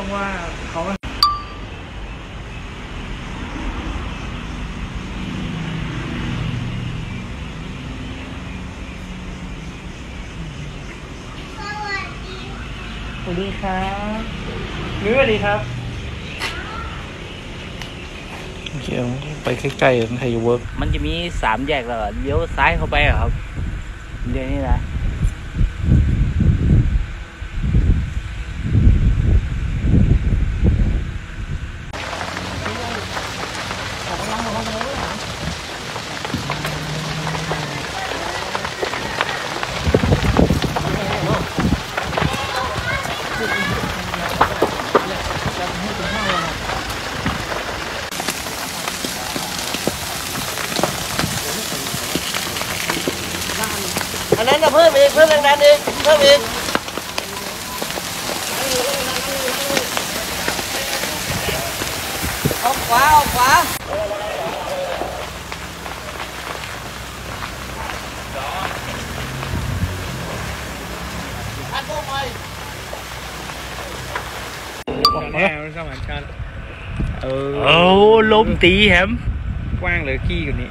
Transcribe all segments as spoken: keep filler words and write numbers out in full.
ต้องว่าเขาสวัสดีครับนุ้ยสวัสดีครับโอเคไปใกล้ๆไทยเวิร์กมันจะมีสามแยกแล้วเลี้ยวซ้ายเข้าไปครับเดี๋ยวนี้นะอันนั้นนะเพิ่มอีกเพิ่มแรงดันอีกเพิ่มอีกออกขวาออกขวาอัดพวกไปแนวสมานกันเออโอ้ล้มตีแฮมกว้างเลยขี้กว่านี้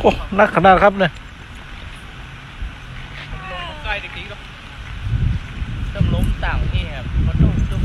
โอ้นักขนาดครับเนี่ยลงใกล้ตะกี้ก็ต้องล้มต่างนี่ครับมันต้อง